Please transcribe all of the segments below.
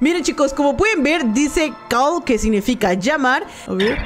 Miren, chicos, como pueden ver, dice call, que significa llamar. A ver.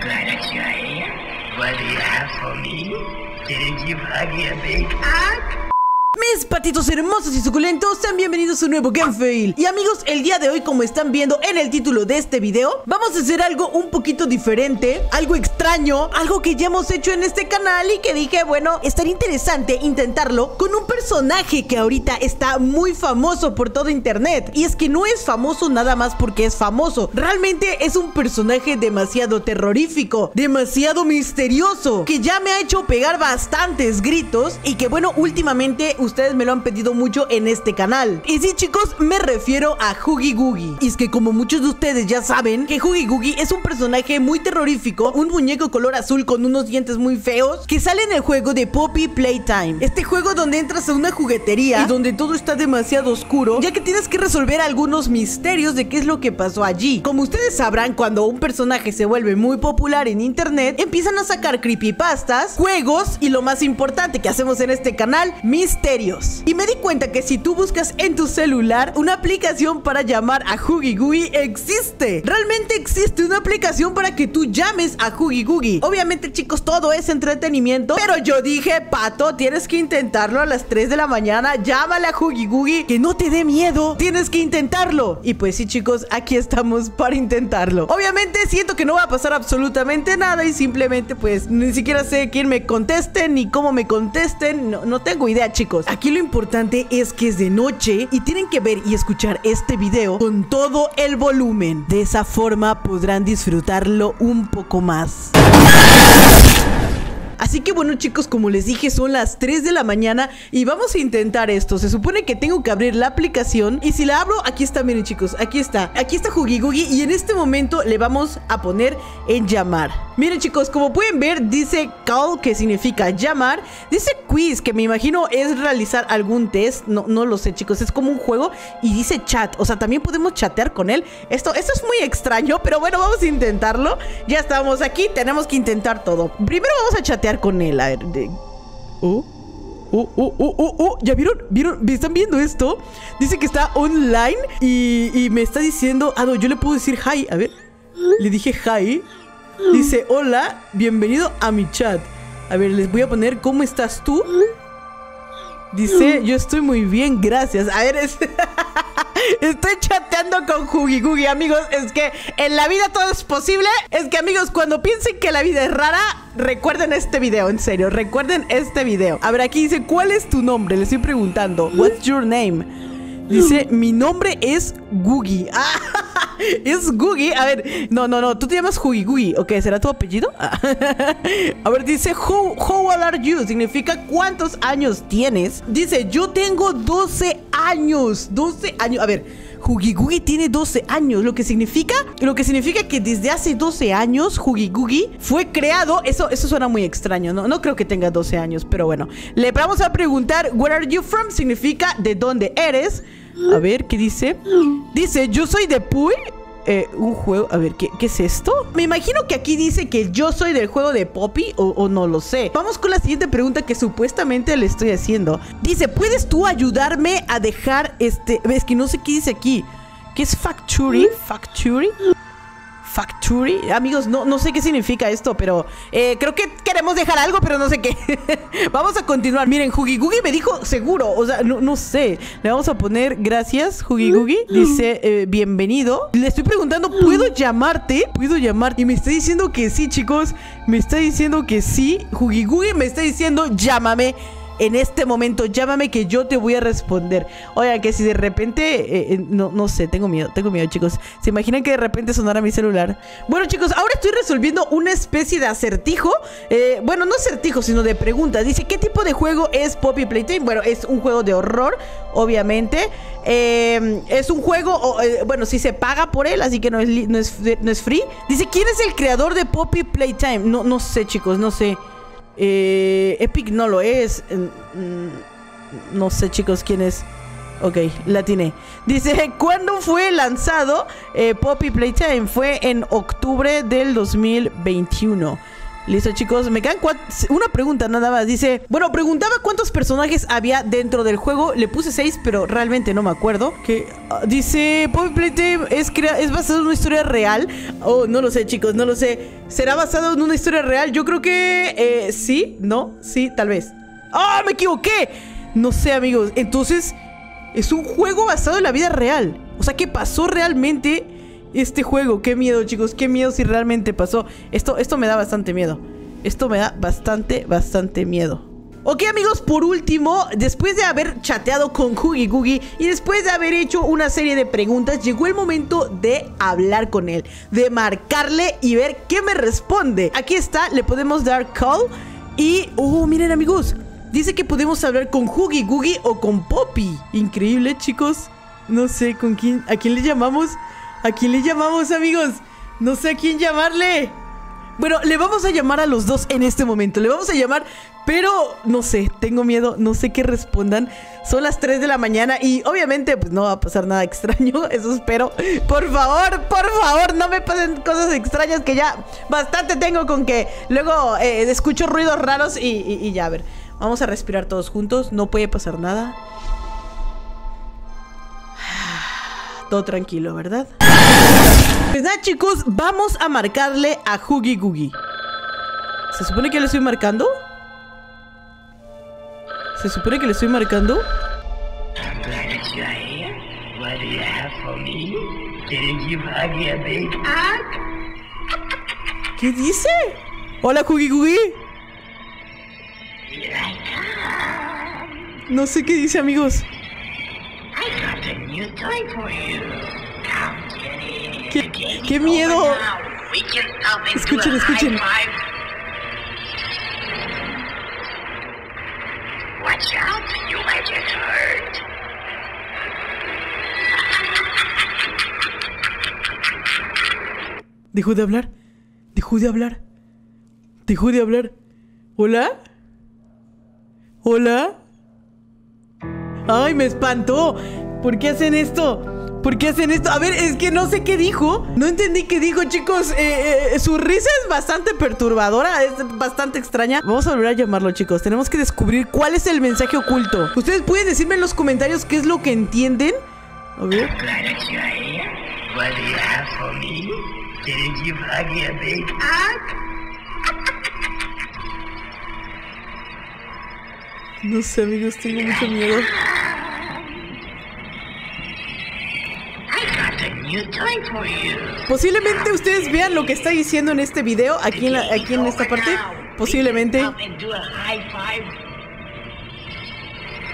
Mis patitos hermosos y suculentos, sean bienvenidos a un nuevo Game Fail. Y amigos, el día de hoy, como están viendo en el título de este video, vamos a hacer algo un poquito diferente, algo extraño, algo que ya hemos hecho en este canal y que dije, bueno, estaría interesante intentarlo con un personaje que ahorita está muy famoso por todo internet. Y es que no es famoso nada más porque es famoso, realmente es un personaje demasiado terrorífico, demasiado misterioso, que ya me ha hecho pegar bastantes gritos y que, bueno, últimamente ustedes me lo han pedido mucho en este canal. Y sí, chicos, me refiero a Huggy Wuggy. Y es que, como muchos de ustedes ya saben, que Huggy Wuggy es un personaje muy terrorífico, un muñeco color azul con unos dientes muy feos, que sale en el juego de Poppy Playtime. Este juego donde entras a una juguetería y donde todo está demasiado oscuro, ya que tienes que resolver algunos misterios de qué es lo que pasó allí. Como ustedes sabrán, cuando un personaje se vuelve muy popular en internet, empiezan a sacar creepypastas, juegos y lo más importante que hacemos en este canal, misterios. Y me di cuenta que si tú buscas en tu celular una aplicación para llamar a Huggy Wuggy, existe. Realmente existe una aplicación para que tú llames a Huggy Wuggy. Obviamente, chicos, todo es entretenimiento, pero yo dije, Pato, tienes que intentarlo a las 3 de la mañana. Llámale a Huggy Wuggy, que no te dé miedo, tienes que intentarlo. Y pues sí, chicos, aquí estamos para intentarlo. Obviamente siento que no va a pasar absolutamente nada y simplemente pues ni siquiera sé quién me conteste ni cómo me contesten. No tengo idea, chicos. Aquí lo importante es que es de noche y tienen que ver y escuchar este video con todo el volumen. De esa forma podrán disfrutarlo un poco más. Así que bueno, chicos, como les dije, son las 3 de la mañana y vamos a intentar esto. Se supone que tengo que abrir la aplicación y si la abro, aquí está, miren, chicos, aquí está Huggy Wuggy y en este momento le vamos a poner en llamar. Miren, chicos, como pueden ver, dice call, que significa llamar. Dice quiz, que me imagino es realizar algún test, no lo sé, chicos, es como un juego. Y dice chat, o sea, también podemos chatear con él. Esto es muy extraño, pero bueno, vamos a intentarlo. Ya estamos aquí, tenemos que intentar todo. Primero vamos a chatear con él, a ver. ¿Ya vieron? ¿Me están viendo esto? Dice que está online y me está diciendo, no, yo le puedo decir hi, a ver. Le dije hi. Dice, hola, bienvenido a mi chat. A ver, les voy a poner, ¿cómo estás tú? Dice, yo estoy muy bien, gracias. A ver, estoy chateando con Huggy Wuggy, amigos. Es que en la vida todo es posible. Es que, amigos, cuando piensen que la vida es rara, recuerden este video, en serio, recuerden este video. A ver, aquí dice, ¿cuál es tu nombre? Le estoy preguntando, what's your name? Dice, mi nombre es Wuggy. Es Wuggy, a ver, no, tú te llamas Huggy Wuggy, ok, ¿será tu apellido? A ver, dice, how old are you? Significa, ¿cuántos años tienes? Dice, yo tengo 12 años, a ver, Huggy Wuggy tiene 12 años, lo que significa que desde hace 12 años Huggy Wuggy fue creado. Eso suena muy extraño, no creo que tenga 12 años, pero bueno. Le vamos a preguntar, where are you from? Significa, ¿de dónde eres? A ver, ¿qué dice? Dice, yo soy de Puy. Un juego, a ver, ¿qué es esto? Me imagino que aquí dice que yo soy del juego de Poppy, o no lo sé. Vamos con la siguiente pregunta que supuestamente le estoy haciendo. Dice, ¿puedes tú ayudarme a dejar este? Es que no sé qué dice aquí. ¿Qué es factory? Factory, amigos, no sé qué significa esto, pero creo que queremos dejar algo, pero no sé qué. Vamos a continuar. Miren, Huggy Wuggy me dijo seguro, o sea, no sé. Le vamos a poner gracias, Huggy Wuggy. Dice, bienvenido. Le estoy preguntando, ¿puedo llamarte? ¿Puedo llamarte? Y me está diciendo que sí, chicos. Me está diciendo que sí. Huggy Wuggy me está diciendo, llámame. En este momento, llámame que yo te voy a responder. Oiga, que si de repente no sé, tengo miedo, chicos. ¿Se imaginan que de repente sonara mi celular? Bueno, chicos, ahora estoy resolviendo una especie de acertijo. Bueno, no acertijo, sino de preguntas. Dice, ¿qué tipo de juego es Poppy Playtime? Bueno, es un juego de horror, obviamente. Es un juego, bueno, sí se paga por él, así que no es free. Dice, ¿quién es el creador de Poppy Playtime? No sé, chicos, no sé. Epic no lo es. No sé, chicos, quién es. Ok, la atiné. Dice, ¿cuándo fue lanzado Poppy Playtime? Fue en octubre del 2021. Listo, chicos, me quedan una pregunta nada más. Dice, bueno, preguntaba cuántos personajes había dentro del juego. Le puse 6, pero realmente no me acuerdo. Que dice, Poppy Playtime es basado en una historia real. Oh, no lo sé, chicos, no lo sé. ¿Será basado en una historia real? Yo creo que sí, no, sí, tal vez. ¡Ah, me equivoqué! No sé, amigos. Entonces, es un juego basado en la vida real. O sea, ¿qué pasó realmente? Este juego, qué miedo, chicos, qué miedo si realmente pasó. Esto me da bastante miedo. Esto me da bastante miedo. Ok, amigos, por último, después de haber chateado con Huggy Wuggy y después de haber hecho una serie de preguntas, llegó el momento de hablar con él, de marcarle y ver qué me responde. Aquí está, le podemos dar call y... Oh, miren, amigos, dice que podemos hablar con Huggy Wuggy o con Poppy. Increíble, chicos. No sé con quién, a quién le llamamos. ¿A quién le llamamos, amigos? No sé a quién llamarle. Bueno, le vamos a llamar a los dos en este momento. Le vamos a llamar, pero no sé, tengo miedo, no sé qué respondan. Son las 3 de la mañana y obviamente pues no va a pasar nada extraño, eso espero. Por favor, no me pasen cosas extrañas que ya bastante tengo con que luego escucho ruidos raros y ya, a ver. Vamos a respirar todos juntos, no puede pasar nada. Todo tranquilo, ¿verdad? Pues nada, chicos, vamos a marcarle a Huggy Wuggy. ¿Se supone que le estoy marcando? ¿Se supone que le estoy marcando? ¿Qué dice? Hola, Huggy Wuggy. No sé qué dice, amigos. ¡Qué miedo! Escuchen, escuchen. Dejó de hablar. Dejó de hablar. Dejó de hablar. ¿Hola? ¿Hola? ¡Ay, me espantó! ¿Por qué hacen esto? ¿Por qué hacen esto? A ver, es que no sé qué dijo. No entendí qué dijo, chicos. Su risa es bastante perturbadora. Es bastante extraña. Vamos a volver a llamarlo, chicos. Tenemos que descubrir cuál es el mensaje oculto. Ustedes pueden decirme en los comentarios qué es lo que entienden. A ver. No sé, amigos. Tengo mucho miedo. Posiblemente ustedes vean lo que está diciendo en este video, aquí en esta parte. Posiblemente.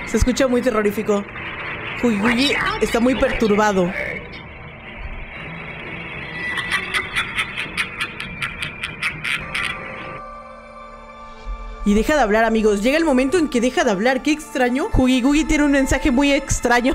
Se escucha muy terrorífico. Huggy Wuggy está muy perturbado. Y deja de hablar, amigos. Llega el momento en que deja de hablar. Qué extraño. Huggy Wuggy tiene un mensaje muy extraño.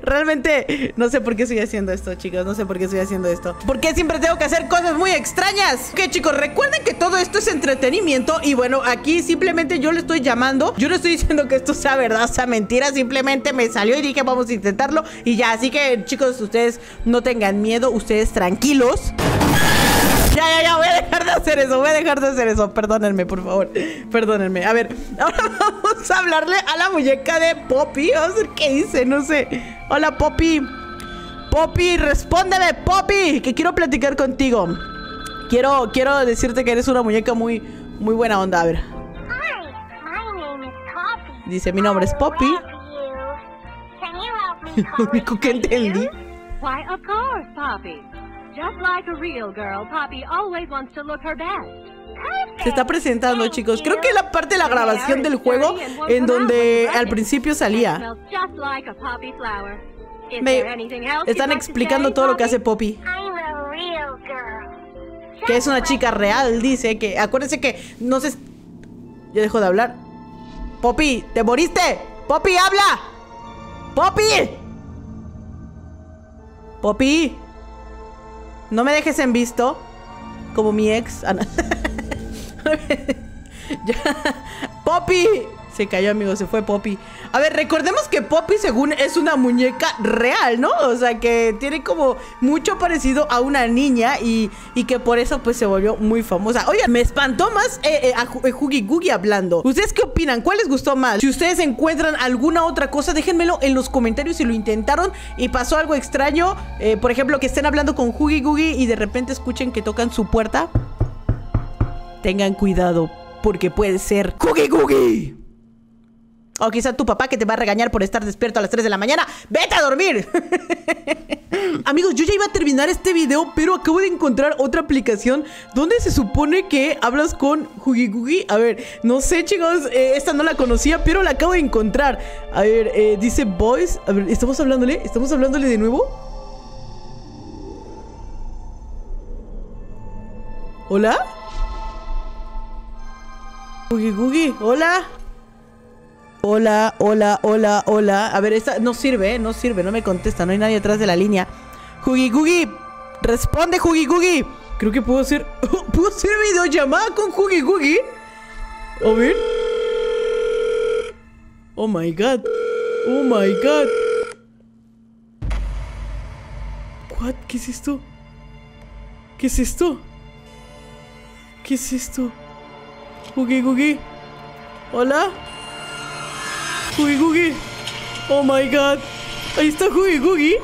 Realmente no sé por qué estoy haciendo esto, chicos. No sé por qué estoy haciendo esto. Porque siempre tengo que hacer cosas muy extrañas. Ok, chicos, recuerden que todo esto es entretenimiento. Y bueno, aquí simplemente yo le estoy llamando. Yo no estoy diciendo que esto sea verdad, sea mentira. Simplemente me salió y dije vamos a intentarlo. Y ya, así que, chicos, ustedes no tengan miedo. Ustedes tranquilos. Ya, voy a dejar de hacer eso, perdónenme, por favor, perdónenme. A ver, ahora vamos a hablarle a la muñeca de Poppy, vamos a ver qué dice, no sé. Hola, Poppy. Poppy, respóndeme, Poppy, que quiero platicar contigo. Quiero decirte que eres una muñeca muy buena onda, a ver. Dice, mi nombre es Poppy. Lo único que entendí. Se está presentando, chicos. Creo que la parte de la grabación del juego en donde al principio salía. Están explicando todo lo que hace Poppy. Que es una chica real, dice que... Acuérdense que no se... Ya dejó de hablar. Poppy, ¿te moriste? Poppy, habla. Poppy. Poppy. No me dejes en visto. Como mi ex. Poppy. Se cayó, amigo, se fue Poppy. A ver, recordemos que Poppy, según, es una muñeca real, ¿no? O sea, que tiene como mucho parecido a una niña y que por eso, pues, se volvió muy famosa. Oye, me espantó más a Huggy Wuggy hablando. ¿Ustedes qué opinan? ¿Cuál les gustó más? Si ustedes encuentran alguna otra cosa, déjenmelo en los comentarios si lo intentaron y pasó algo extraño. Por ejemplo, que estén hablando con Huggy Wuggy y de repente escuchen que tocan su puerta. Tengan cuidado, porque puede ser Huggy Wuggy. O quizá tu papá que te va a regañar por estar despierto a las 3 de la mañana. ¡Vete a dormir! Amigos, yo ya iba a terminar este video, pero acabo de encontrar otra aplicación donde se supone que hablas con Huggy Wuggy. A ver, no sé, chicos, esta no la conocía, pero la acabo de encontrar. A ver, dice Voice. A ver, ¿estamos hablándole de nuevo? ¿Hola? Huggy Wuggy, hola. Hola, hola, hola, hola. A ver, esta no sirve, no sirve, no me contesta. No hay nadie atrás de la línea. Huggy Wuggy, responde Huggy Wuggy. Creo que puedo hacer... ¿Puedo hacer videollamada con Huggy Wuggy? A ver. Oh my god. Oh my god. What? ¿Qué es esto? ¿Qué es esto? ¿Qué es esto? Huggy Wuggy, hola. Huggy Wuggy, oh my god, ahí está Huggy Wuggy.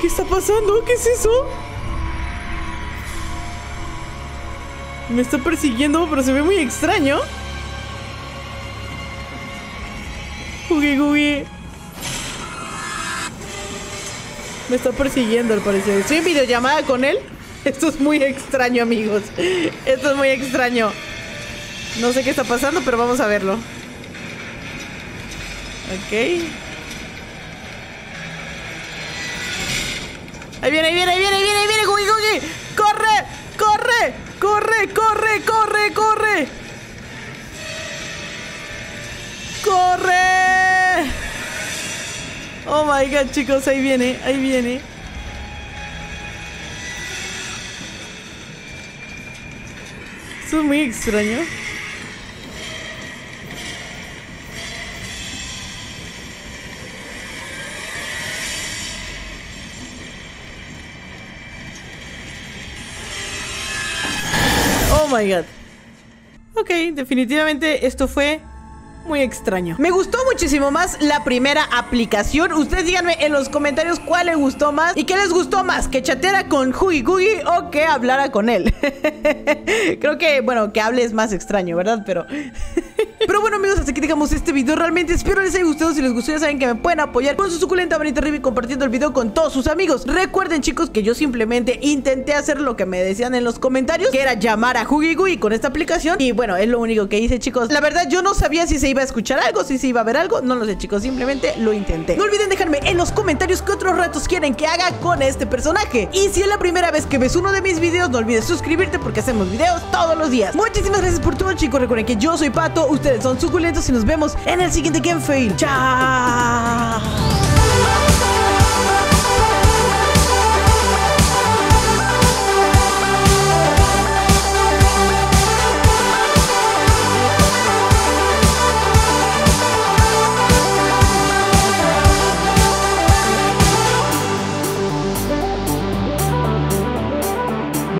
¿Qué está pasando? ¿Qué es eso? Me está persiguiendo, pero se ve muy extraño. Huggy Wuggy me está persiguiendo, al parecer. ¿Estoy en videollamada con él? Esto es muy extraño, amigos. Esto es muy extraño. No sé qué está pasando, pero vamos a verlo. Ok. Ahí viene, ahí viene, ahí viene, ahí viene, ahí viene, Huggy Wuggy. ¡Corre! ¡Corre! ¡Corre! ¡Corre! ¡Corre! ¡Corre! ¡Corre! Oh my god, chicos, ahí viene, ahí viene. Esto es muy extraño. Oh my god. Ok, definitivamente esto fue muy extraño. Me gustó muchísimo más la primera aplicación. Ustedes díganme en los comentarios cuál les gustó más y qué les gustó más, que chateara con Huggy Wuggy o que hablara con él. Creo que, bueno, que hable es más extraño, ¿verdad? Pero... Pero bueno, amigos, hasta aquí dejamos este video. Realmente espero les haya gustado. Si les gustó, ya saben que me pueden apoyar con su suculenta manita arriba y compartiendo el video con todos sus amigos. Recuerden, chicos, que yo simplemente intenté hacer lo que me decían en los comentarios, que era llamar a Huggy Wuggy con esta aplicación. Y bueno, es lo único que hice, chicos. La verdad, yo no sabía si se iba a escuchar algo, si se iba a ver algo. No lo sé, chicos, simplemente lo intenté. No olviden dejarme en los comentarios qué otros retos quieren que haga con este personaje. Y si es la primera vez que ves uno de mis videos, no olvides suscribirte porque hacemos videos todos los días. Muchísimas gracias por todo, chicos. Recuerden que yo soy Pato, ustedes son suculentos y nos vemos en el siguiente gameplay. ¡Chao!